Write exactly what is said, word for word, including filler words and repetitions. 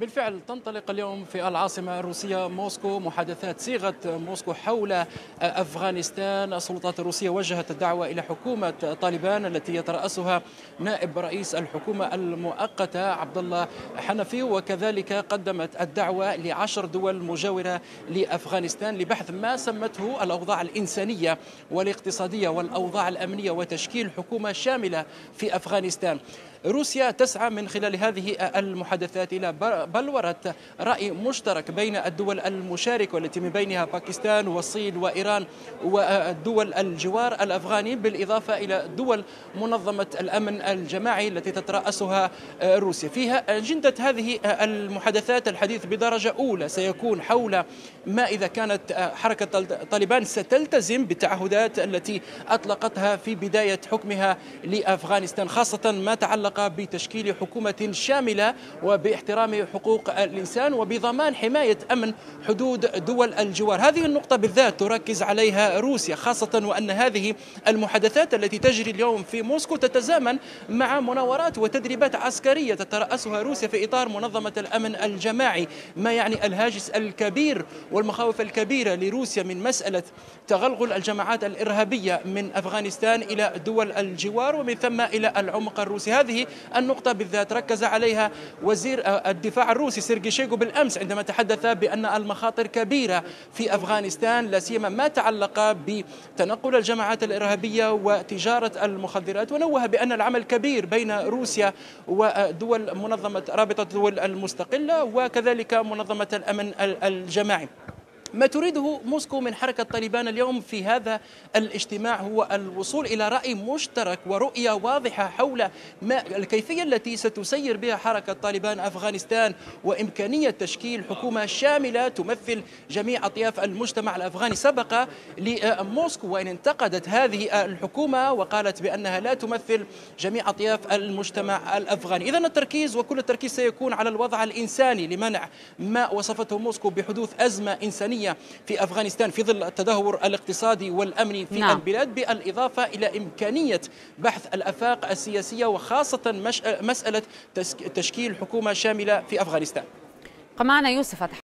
بالفعل تنطلق اليوم في العاصمة الروسية موسكو محادثات صيغة موسكو حول أفغانستان. السلطات الروسية وجهت الدعوة إلى حكومة طالبان التي يترأسها نائب رئيس الحكومة المؤقتة عبد الله حنفي، وكذلك قدمت الدعوة لعشر دول مجاورة لأفغانستان لبحث ما سمته الأوضاع الإنسانية والاقتصادية والأوضاع الأمنية وتشكيل حكومة شاملة في أفغانستان. روسيا تسعى من خلال هذه المحادثات إلى بلورة رأي مشترك بين الدول المشاركة والتي من بينها باكستان والصين وإيران ودول الجوار الأفغاني، بالإضافة إلى دول منظمة الأمن الجماعي التي تترأسها روسيا. فيها أجندة هذه المحادثات الحديث بدرجة أولى سيكون حول ما إذا كانت حركة طالبان ستلتزم بالتعهدات التي أطلقتها في بداية حكمها لأفغانستان، خاصة ما تعلق بتشكيل حكومة شاملة وباحترام حقوق الإنسان وبضمان حماية أمن حدود دول الجوار. هذه النقطة بالذات تركز عليها روسيا، خاصة وأن هذه المحادثات التي تجري اليوم في موسكو تتزامن مع مناورات وتدريبات عسكرية تترأسها روسيا في إطار منظمة الأمن الجماعي، ما يعني الهاجس الكبير والمخاوف الكبيرة لروسيا من مسألة تغلغل الجماعات الإرهابية من أفغانستان إلى دول الجوار ومن ثم إلى العمق الروسي. هذه النقطة بالذات ركز عليها وزير الدفاع الروسي سيرجي شيغو بالأمس عندما تحدث بأن المخاطر كبيرة في أفغانستان، لا سيما ما تعلق بتنقل الجماعات الإرهابية وتجارة المخدرات، ونوه بأن العمل كبير بين روسيا ودول منظمة رابطة الدول المستقلة وكذلك منظمة الأمن الجماعي. ما تريده موسكو من حركة طالبان اليوم في هذا الاجتماع هو الوصول إلى رأي مشترك ورؤية واضحة حول ما الكيفية التي ستسير بها حركة طالبان أفغانستان وإمكانية تشكيل حكومة شاملة تمثل جميع أطياف المجتمع الأفغاني. سبق لموسكو وإن انتقدت هذه الحكومة وقالت بأنها لا تمثل جميع أطياف المجتمع الأفغاني. إذن التركيز وكل التركيز سيكون على الوضع الإنساني لمنع ما وصفته موسكو بحدوث أزمة إنسانية في أفغانستان في ظل التدهور الاقتصادي والأمني في نعم. البلاد، بالإضافة إلى إمكانية بحث الأفاق السياسية وخاصة مسألة تشكيل حكومة شاملة في أفغانستان. معنا يوسف.